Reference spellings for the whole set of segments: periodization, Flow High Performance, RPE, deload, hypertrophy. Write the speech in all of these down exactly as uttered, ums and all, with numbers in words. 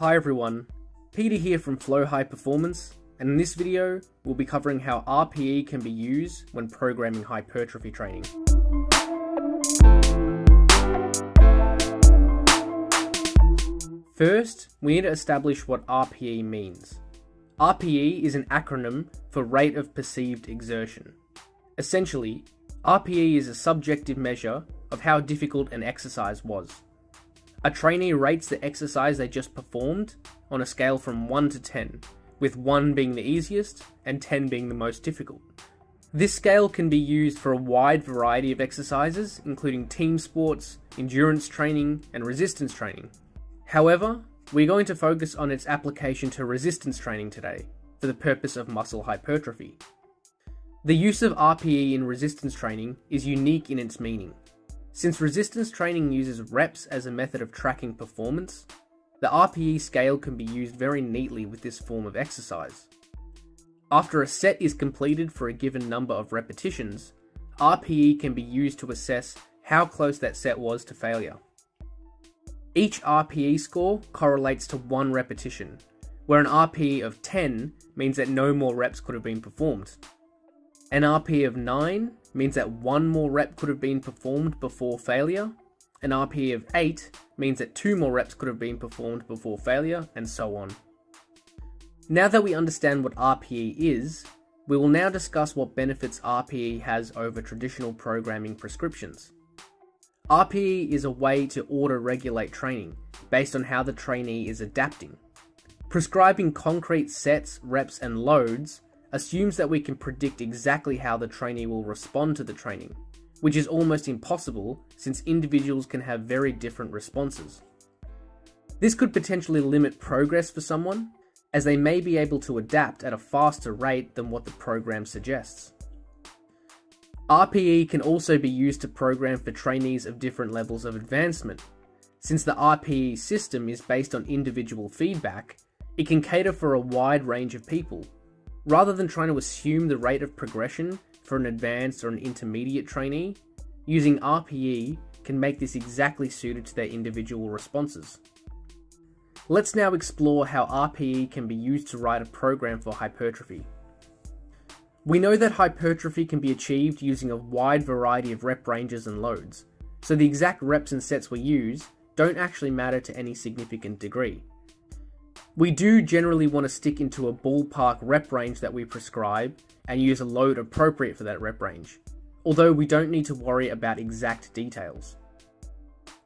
Hi everyone, Peter here from Flow High Performance, and in this video we'll be covering how R P E can be used when programming hypertrophy training. First, we need to establish what R P E means. R P E is an acronym for Rate of Perceived Exertion. Essentially, R P E is a subjective measure of how difficult an exercise was. A trainee rates the exercise they just performed on a scale from one to ten, with one being the easiest and ten being the most difficult. This scale can be used for a wide variety of exercises, including team sports, endurance training, and resistance training. However, we're going to focus on its application to resistance training today, for the purpose of muscle hypertrophy. The use of R P E in resistance training is unique in its meaning. Since resistance training uses reps as a method of tracking performance, the R P E scale can be used very neatly with this form of exercise. After a set is completed for a given number of repetitions, R P E can be used to assess how close that set was to failure. Each R P E score correlates to one repetition, where an R P E of ten means that no more reps could have been performed. An R P E of nine means that one more rep could have been performed before failure, an R P E of eight means that two more reps could have been performed before failure, and so on. Now that we understand what R P E is, we will now discuss what benefits R P E has over traditional programming prescriptions. R P E is a way to auto-regulate training, based on how the trainee is adapting. Prescribing concrete sets, reps, and loads assumes that we can predict exactly how the trainee will respond to the training, which is almost impossible since individuals can have very different responses. This could potentially limit progress for someone, as they may be able to adapt at a faster rate than what the program suggests. R P E can also be used to program for trainees of different levels of advancement. Since the R P E system is based on individual feedback, it can cater for a wide range of people. Rather than trying to assume the rate of progression for an advanced or an intermediate trainee, using R P E can make this exactly suited to their individual responses. Let's now explore how R P E can be used to write a program for hypertrophy. We know that hypertrophy can be achieved using a wide variety of rep ranges and loads, so the exact reps and sets we use don't actually matter to any significant degree. We do generally want to stick into a ballpark rep range that we prescribe and use a load appropriate for that rep range, although we don't need to worry about exact details.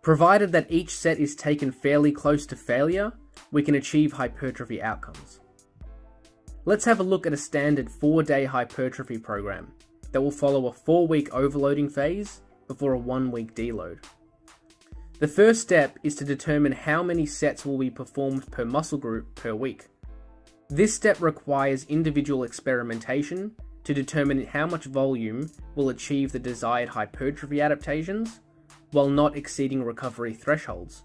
Provided that each set is taken fairly close to failure, we can achieve hypertrophy outcomes. Let's have a look at a standard four-day hypertrophy program that will follow a four-week overloading phase before a one-week deload. The first step is to determine how many sets will be performed per muscle group per week. This step requires individual experimentation to determine how much volume will achieve the desired hypertrophy adaptations while not exceeding recovery thresholds.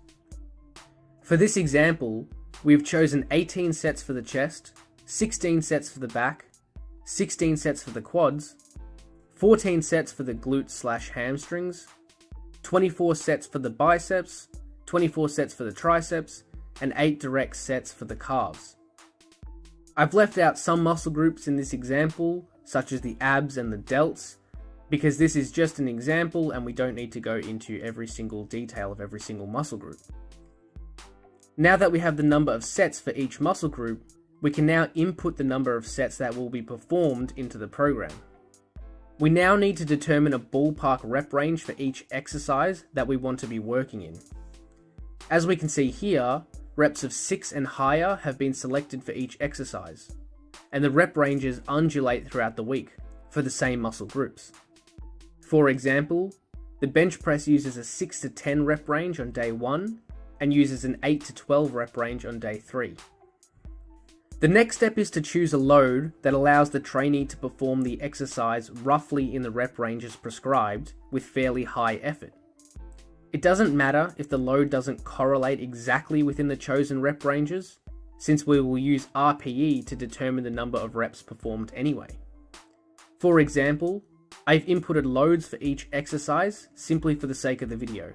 For this example, we've chosen eighteen sets for the chest, sixteen sets for the back, sixteen sets for the quads, fourteen sets for the glutes slash hamstrings, twenty-four sets for the biceps, twenty-four sets for the triceps, and eight direct sets for the calves. I've left out some muscle groups in this example, such as the abs and the delts, because this is just an example and we don't need to go into every single detail of every single muscle group. Now that we have the number of sets for each muscle group, we can now input the number of sets that will be performed into the program. We now need to determine a ballpark rep range for each exercise that we want to be working in. As we can see here, reps of six and higher have been selected for each exercise, and the rep ranges undulate throughout the week for the same muscle groups. For example, the bench press uses a six to ten rep range on day one and uses an eight to twelve rep range on day three. The next step is to choose a load that allows the trainee to perform the exercise roughly in the rep ranges prescribed with fairly high effort. It doesn't matter if the load doesn't correlate exactly within the chosen rep ranges, since we will use R P E to determine the number of reps performed anyway. For example, I've inputted loads for each exercise simply for the sake of the video.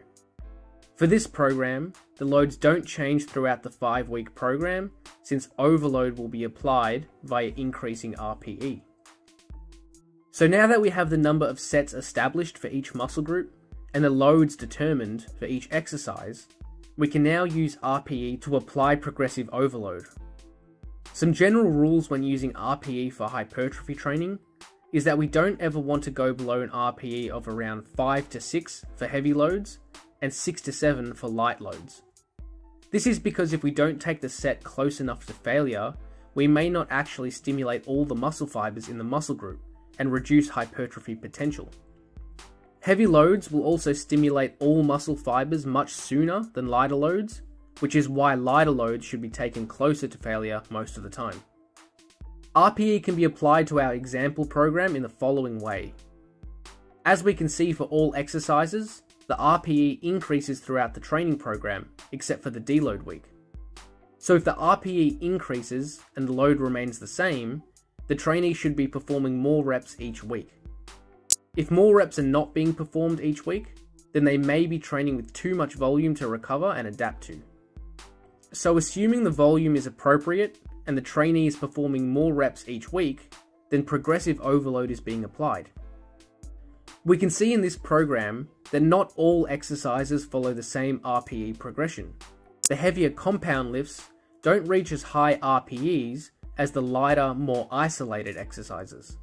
For this program, the loads don't change throughout the five-week program since overload will be applied via increasing R P E. So now that we have the number of sets established for each muscle group and the loads determined for each exercise, we can now use R P E to apply progressive overload. Some general rules when using R P E for hypertrophy training is that we don't ever want to go below an R P E of around five to six for heavy loads and six to seven for light loads. This is because if we don't take the set close enough to failure, we may not actually stimulate all the muscle fibers in the muscle group and reduce hypertrophy potential. Heavy loads will also stimulate all muscle fibers much sooner than lighter loads, which is why lighter loads should be taken closer to failure most of the time. R P E can be applied to our example program in the following way. As we can see for all exercises, the R P E increases throughout the training program, except for the deload week. So if the R P E increases and the load remains the same, the trainee should be performing more reps each week. If more reps are not being performed each week, then they may be training with too much volume to recover and adapt to. So assuming the volume is appropriate and the trainee is performing more reps each week, then progressive overload is being applied. We can see in this program that not all exercises follow the same R P E progression. The heavier compound lifts don't reach as high R P Es as the lighter, more isolated exercises.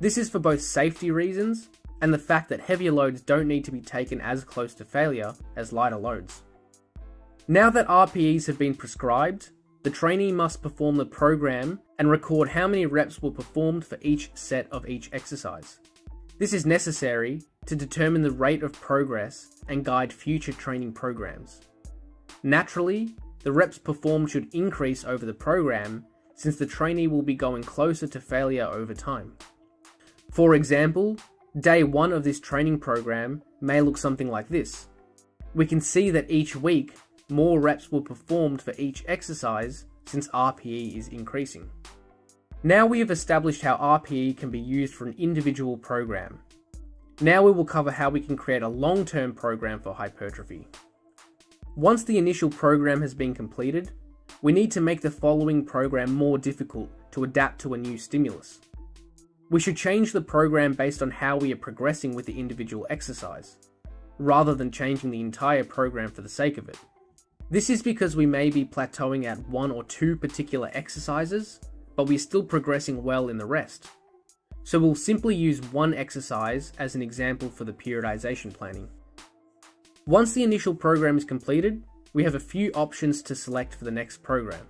This is for both safety reasons and the fact that heavier loads don't need to be taken as close to failure as lighter loads. Now that R P Es have been prescribed, the trainee must perform the program and record how many reps were performed for each set of each exercise. This is necessary to determine the rate of progress and guide future training programs. Naturally, the reps performed should increase over the program since the trainee will be going closer to failure over time. For example, day one of this training program may look something like this. We can see that each week, more reps were performed for each exercise since R P E is increasing. Now we have established how R P E can be used for an individual program. Now we will cover how we can create a long-term program for hypertrophy. Once the initial program has been completed, we need to make the following program more difficult to adapt to a new stimulus. We should change the program based on how we are progressing with the individual exercise, rather than changing the entire program for the sake of it. This is because we may be plateauing at one or two particular exercises, but we're still progressing well in the rest. So we'll simply use one exercise as an example for the periodization planning. Once the initial program is completed, we have a few options to select for the next program.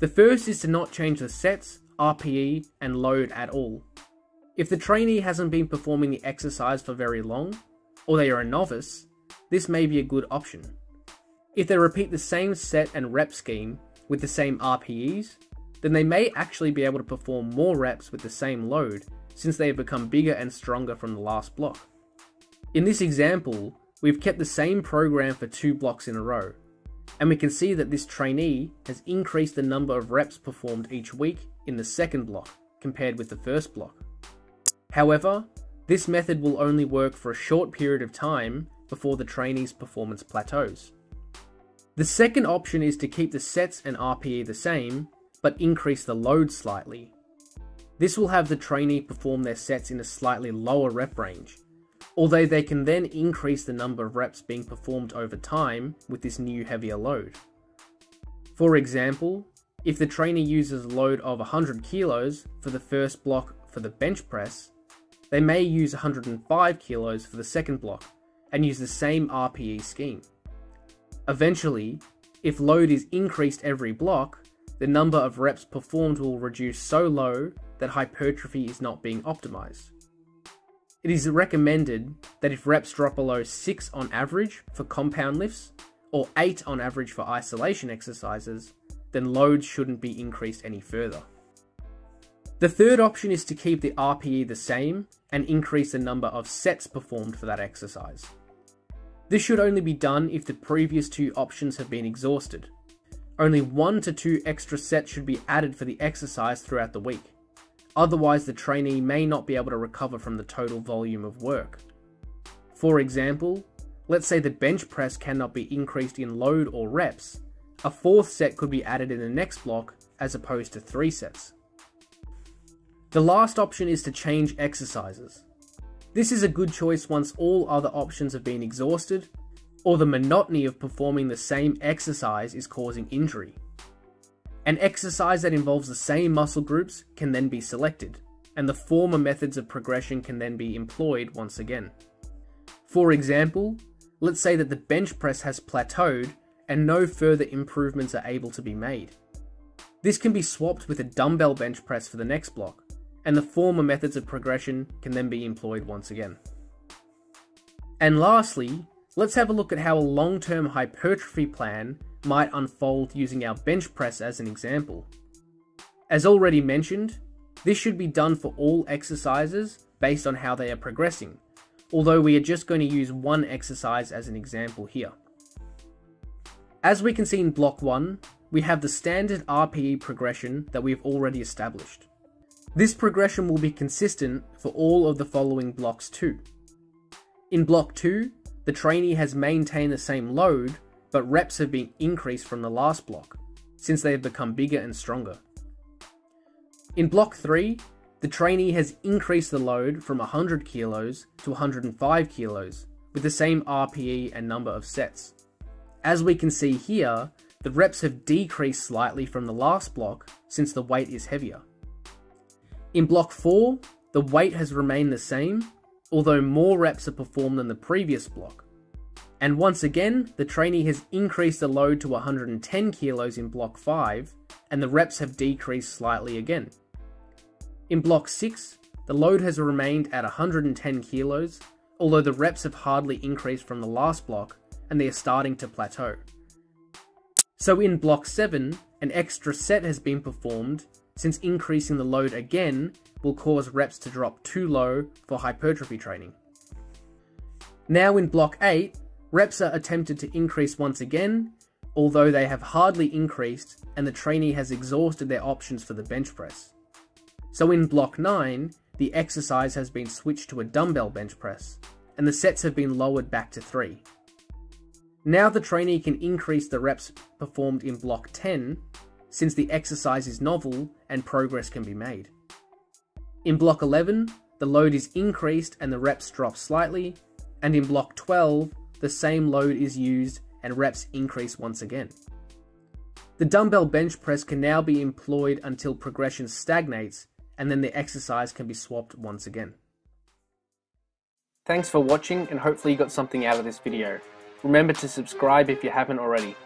The first is to not change the sets, R P E, and load at all. If the trainee hasn't been performing the exercise for very long, or they are a novice, this may be a good option. If they repeat the same set and rep scheme with the same R P Es, then they may actually be able to perform more reps with the same load since they have become bigger and stronger from the last block. In this example, we've kept the same program for two blocks in a row, and we can see that this trainee has increased the number of reps performed each week in the second block compared with the first block. However, this method will only work for a short period of time before the trainee's performance plateaus. The second option is to keep the sets and R P E the same, but increase the load slightly. This will have the trainee perform their sets in a slightly lower rep range, although they can then increase the number of reps being performed over time with this new heavier load. For example, if the trainee uses a load of one hundred kilos for the first block for the bench press, they may use one hundred five kilos for the second block and use the same R P E scheme. Eventually, if load is increased every block, the number of reps performed will reduce so low that hypertrophy is not being optimized. It is recommended that if reps drop below six on average for compound lifts or eight on average for isolation exercises, then loads shouldn't be increased any further. The third option is to keep the R P E the same and increase the number of sets performed for that exercise. This should only be done if the previous two options have been exhausted. Only one to two extra sets should be added for the exercise throughout the week. Otherwise, the trainee may not be able to recover from the total volume of work. For example, Let's say that bench press cannot be increased in load or reps. A fourth set could be added in the next block as opposed to three sets. The last option is to change exercises. This is a good choice once all other options have been exhausted, or the monotony of performing the same exercise is causing injury. An exercise that involves the same muscle groups can then be selected, and the former methods of progression can then be employed once again. For example, let's say that the bench press has plateaued and no further improvements are able to be made. This can be swapped with a dumbbell bench press for the next block, and the former methods of progression can then be employed once again. And lastly, let's have a look at how a long-term hypertrophy plan might unfold using our bench press as an example. As already mentioned, this should be done for all exercises based on how they are progressing, although we are just going to use one exercise as an example here. As we can see in block one, we have the standard R P E progression that we've already established. This progression will be consistent for all of the following blocks too. In block two, the trainee has maintained the same load, but reps have been increased from the last block, since they have become bigger and stronger. In block three, the trainee has increased the load from one hundred kilos to one hundred five kilos, with the same R P E and number of sets. As we can see here, the reps have decreased slightly from the last block since the weight is heavier. In block four, the weight has remained the same, although more reps are performed than the previous block. And once again, the trainee has increased the load to one hundred ten kilos in block five, and the reps have decreased slightly again. In block six, the load has remained at one hundred ten kilos, although the reps have hardly increased from the last block and they are starting to plateau. So in block seven, an extra set has been performed, since increasing the load again will cause reps to drop too low for hypertrophy training. Now in block eight, reps are attempted to increase once again, although they have hardly increased and the trainee has exhausted their options for the bench press. So in block nine, the exercise has been switched to a dumbbell bench press, and the sets have been lowered back to three. Now the trainee can increase the reps performed in block ten, since the exercise is novel and progress can be made. In block eleven, the load is increased and the reps drop slightly, and in block twelve, the same load is used and reps increase once again. The dumbbell bench press can now be employed until progression stagnates, and then the exercise can be swapped once again. Thanks for watching, and hopefully you got something out of this video. Remember to subscribe if you haven't already.